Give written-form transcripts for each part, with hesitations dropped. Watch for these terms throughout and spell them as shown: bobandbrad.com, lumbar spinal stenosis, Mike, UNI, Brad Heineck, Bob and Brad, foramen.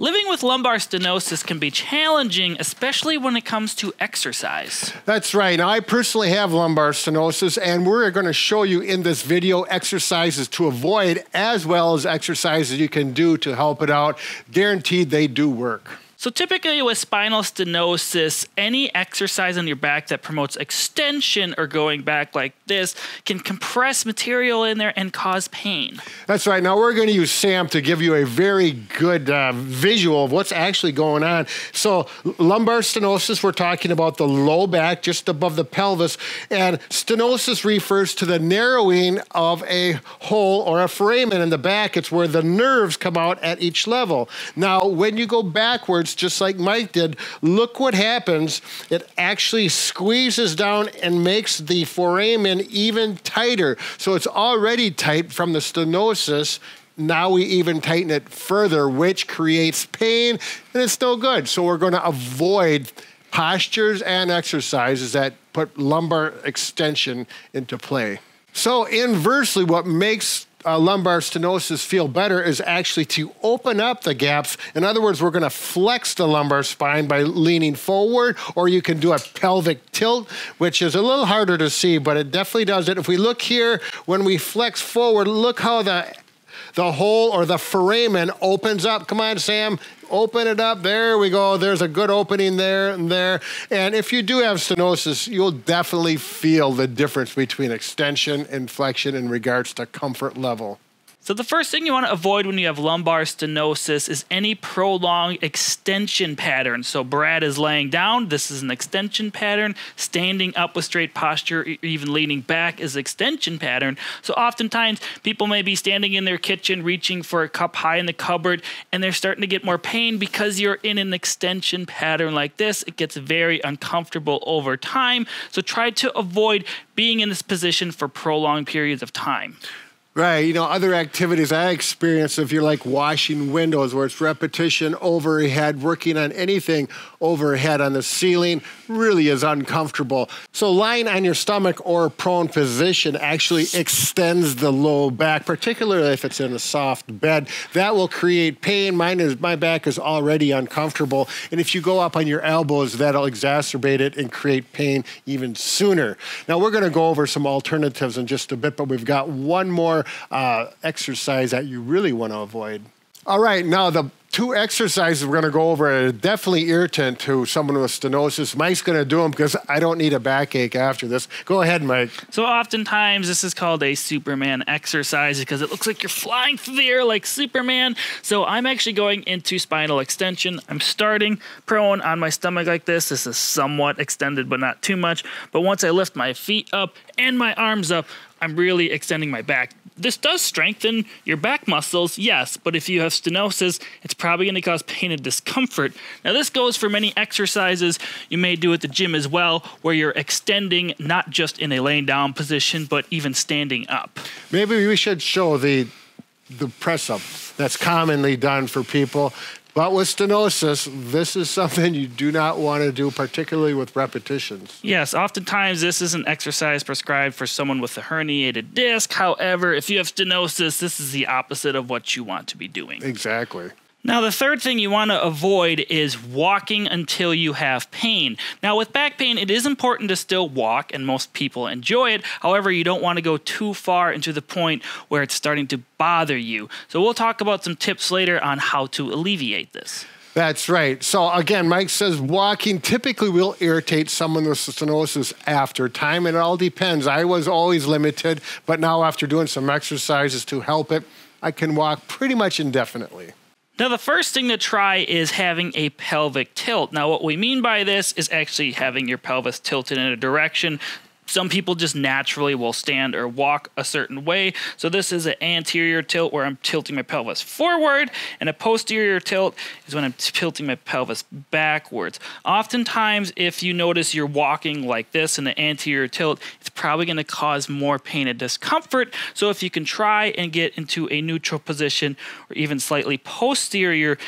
Living with lumbar stenosis can be challenging, especially when it comes to exercise. That's right. Now, I personally have lumbar stenosis, and we're going to show you in this video exercises to avoid, as well as exercises you can do to help it out. Guaranteed they do work. So typically with spinal stenosis, any exercise on your back that promotes extension or going back like this can compress material in there and cause pain. That's right. Now we're going to use Sam to give you a very good visual of what's actually going on. So lumbar stenosis, we're talking about the low back just above the pelvis, and stenosis refers to the narrowing of a hole or a foramen in the back. It's where the nerves come out at each level. Now when you go backwards, just like Mike did, look what happens. It actually squeezes down and makes the foramen even tighter. So it's already tight from the stenosis. Now we even tighten it further, which creates pain, and it's no good. So we're going to avoid postures and exercises that put lumbar extension into play. So inversely, what makes lumbar stenosis feel better is actually to open up the gaps. In other words, we're going to flex the lumbar spine by leaning forward, or you can do a pelvic tilt, which is a little harder to see, but it definitely does it. If we look here, when we flex forward, look how the hole or the foramen opens up. Come on, Sam, open it up. There we go. There's a good opening there and there. And if you do have stenosis, you'll definitely feel the difference between extension and flexion in regards to comfort level. So the first thing you want to avoid when you have lumbar stenosis is any prolonged extension pattern. So Brad is laying down. This is an extension pattern. Standing up with straight posture, even leaning back, is an extension pattern. So oftentimes people may be standing in their kitchen, reaching for a cup high in the cupboard, and they're starting to get more pain because you're in an extension pattern like this. It gets very uncomfortable over time. So try to avoid being in this position for prolonged periods of time. Right, you know, other activities I experience, if you're like washing windows, where it's repetition overhead, working on anything overhead on the ceiling, really is uncomfortable. So lying on your stomach or prone position actually extends the low back, particularly if it's in a soft bed. That will create pain. My back is already uncomfortable. And if you go up on your elbows, that'll exacerbate it and create pain even sooner. Now we're gonna go over some alternatives in just a bit, but we've got one more exercise that you really want to avoid. All right, now the two exercises we're going to go over are definitely irritant to someone with stenosis. Mike's going to do them because I don't need a backache after this. Go ahead, Mike. So oftentimes this is called a Superman exercise because it looks like you're flying through the air like Superman. So I'm actually going into spinal extension. I'm starting prone on my stomach like this. This is somewhat extended, but not too much. But once I lift my feet up and my arms up, I'm really extending my back. This does strengthen your back muscles, yes, but if you have stenosis, it's probably going to cause pain and discomfort. Now, this goes for many exercises you may do at the gym as well, where you're extending not just in a laying down position, but even standing up. Maybe we should show the press up that's commonly done for people. But with stenosis, this is something you do not want to do, particularly with repetitions. Yes, oftentimes this is an exercise prescribed for someone with a herniated disc. However, if you have stenosis, this is the opposite of what you want to be doing. Exactly. Now, the third thing you want to avoid is walking until you have pain. Now, with back pain, it is important to still walk, and most people enjoy it. However, you don't want to go too far into the point where it's starting to bother you. So we'll talk about some tips later on how to alleviate this. That's right. So again, Mike says walking typically will irritate someone with stenosis after time, and it all depends. I was always limited, but now after doing some exercises to help it, I can walk pretty much indefinitely. Now, the first thing to try is having a pelvic tilt. Now, what we mean by this is actually having your pelvis tilted in a direction. Some people just naturally will stand or walk a certain way. So this is an anterior tilt where I'm tilting my pelvis forward, and a posterior tilt is when I'm tilting my pelvis backwards. Oftentimes, if you notice you're walking like this in the anterior tilt, it's probably going to cause more pain and discomfort. So if you can try and get into a neutral position or even slightly posterior,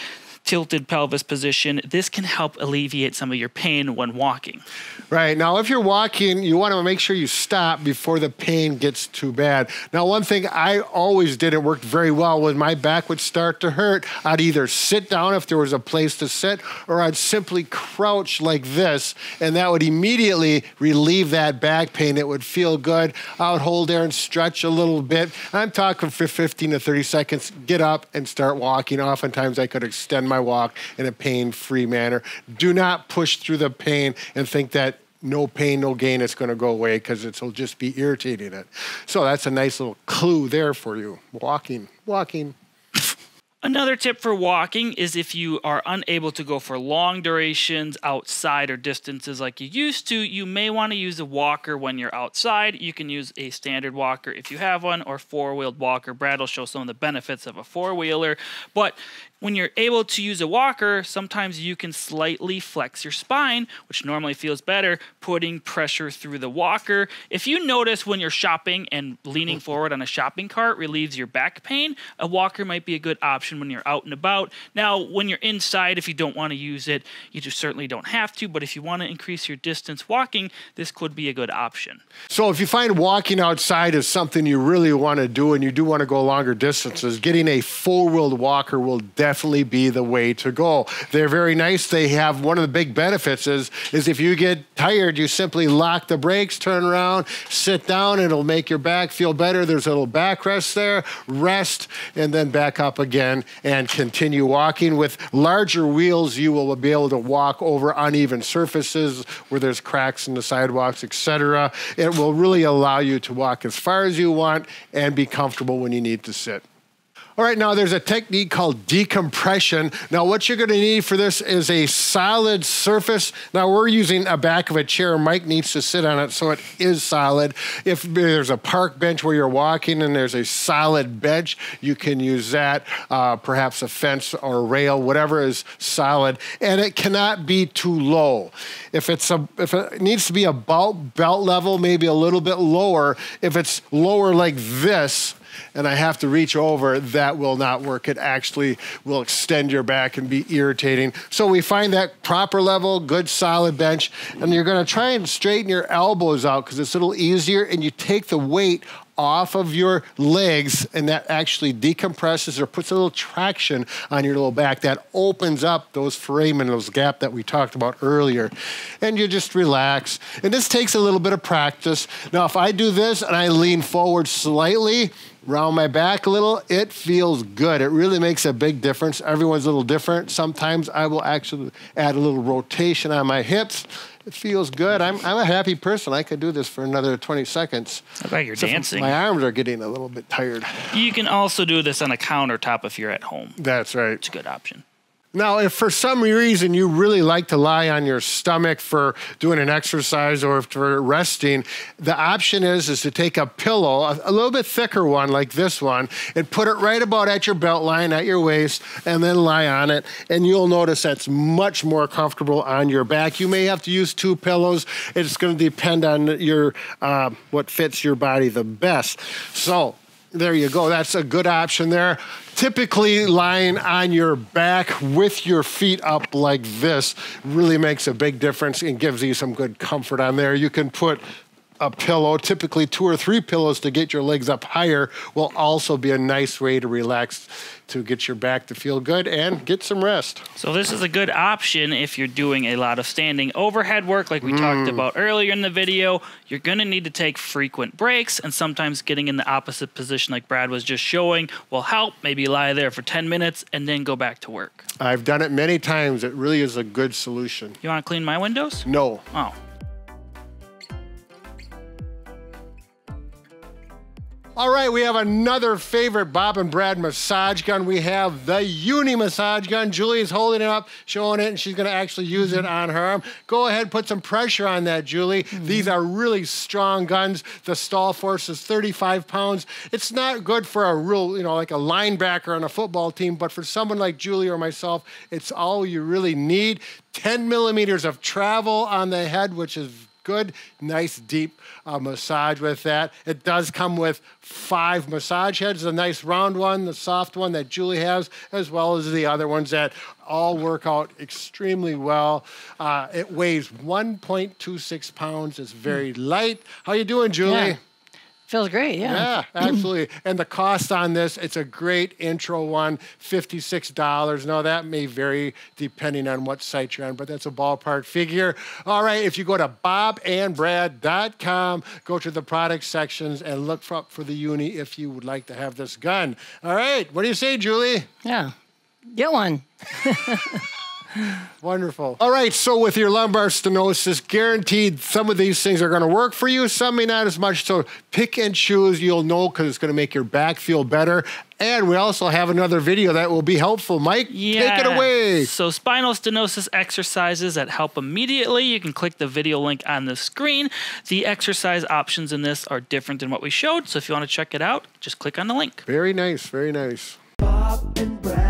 tilted pelvis position. This can help alleviate some of your pain when walking. Right. Now, if you're walking, you want to make sure you stop before the pain gets too bad. Now, one thing I always did, it worked very well, when my back would start to hurt, I'd either sit down if there was a place to sit, or I'd simply crouch like this, and that would immediately relieve that back pain. It would feel good. I would hold there and stretch a little bit. I'm talking for 15 to 30 seconds, get up and start walking. Oftentimes I could extend my walk in a pain-free manner. Do not push through the pain and think that no pain, no gain, it's gonna go away, because it'll just be irritating it. So that's a nice little clue there for you. Walking, walking. Another tip for walking is if you are unable to go for long durations outside or distances like you used to, you may want to use a walker when you're outside. You can use a standard walker if you have one, or four-wheeled walker. Brad will show some of the benefits of a four-wheeler. But when you're able to use a walker, sometimes you can slightly flex your spine, which normally feels better, putting pressure through the walker. If you notice when you're shopping and leaning forward on a shopping cart relieves your back pain, a walker might be a good option when you're out and about. Now, when you're inside, if you don't want to use it, you just certainly don't have to, but if you want to increase your distance walking, this could be a good option. So if you find walking outside is something you really want to do, and you do want to go longer distances, getting a four-wheeled walker will definitely be the way to go. They're very nice. They have one of the big benefits is if you get tired, you simply lock the brakes, turn around, sit down, and it'll make your back feel better. There's a little backrest there, rest, and then back up again and continue walking. With larger wheels, you will be able to walk over uneven surfaces where there's cracks in the sidewalks, etc. It will really allow you to walk as far as you want and be comfortable when you need to sit. All right, now there's a technique called decompression. Now what you're gonna need for this is a solid surface. Now we're using a back of a chair. Mike needs to sit on it so it is solid. If there's a park bench where you're walking and there's a solid bench, you can use that, perhaps a fence or a rail, whatever is solid. And it cannot be too low. If it needs to be about belt level, maybe a little bit lower. If it's lower like this, and I have to reach over, that will not work. It actually will extend your back and be irritating. So we find that proper level, good solid bench, and you're gonna try and straighten your elbows out because it's a little easier, and you take the weight off of your legs, and that actually decompresses or puts a little traction on your little back. That opens up those foramen, those gap that we talked about earlier. And you just relax. And this takes a little bit of practice. Now, if I do this and I lean forward slightly, round my back a little, it feels good. It really makes a big difference. Everyone's a little different. Sometimes I will actually add a little rotation on my hips. It feels good. I'm a happy person. I could do this for another 20 seconds. I bet you're dancing. My arms are getting a little bit tired. You can also do this on a countertop if you're at home. That's right. It's a good option. Now, if for some reason you really like to lie on your stomach for doing an exercise or for resting, the option is to take a pillow, a little bit thicker one like this one, and put it right about at your belt line, at your waist, and then lie on it. And you'll notice that's much more comfortable on your back. You may have to use two pillows. It's going to depend on your what fits your body the best. So there you go. That's a good option there. Typically lying on your back with your feet up like this really makes a big difference and gives you some good comfort on there. You can put a pillow, typically two or three pillows to get your legs up higher, will also be a nice way to relax, to get your back to feel good and get some rest. So this is a good option if you're doing a lot of standing overhead work like we talked about earlier in the video. You're gonna need to take frequent breaks, and sometimes getting in the opposite position like Brad was just showing will help. Maybe lie there for 10 minutes and then go back to work. I've done it many times. It really is a good solution. You wanna clean my windows? No. Oh. All right, we have another favorite Bob and Brad massage gun. We have the UNI massage gun. Julie's holding it up, showing it, and she's gonna actually use it on her arm. Go ahead, put some pressure on that, Julie. These are really strong guns. The stall force is 35 pounds. It's not good for a real, like a linebacker on a football team, but for someone like Julie or myself, it's all you really need. 10 millimeters of travel on the head, which is good, nice, deep massage with that. It does come with 5 massage heads, the nice round one, the soft one that Julie has, as well as the other ones that all work out extremely well. It weighs 1.26 pounds. It's very light. How you doing, Julie? Yeah. Feels great, yeah. Yeah, absolutely. And the cost on this, it's a great intro one, $56. Now, that may vary depending on what site you're on, but that's a ballpark figure. All right, if you go to bobandbrad.com, go to the product sections and look up for the UNI if you would like to have this gun. All right, what do you say, Julie? Yeah, get one. Wonderful. All right, so with your lumbar stenosis, guaranteed some of these things are going to work for you, some may not as much, so pick and choose. You'll know because it's going to make your back feel better. And we also have another video that will be helpful. Mike, yeah. Take it away. So spinal stenosis exercises that help immediately. You can click the video link on the screen. The exercise options in this are different than what we showed, so if you want to check it out, just click on the link. Very nice, very nice. Bob and Brad.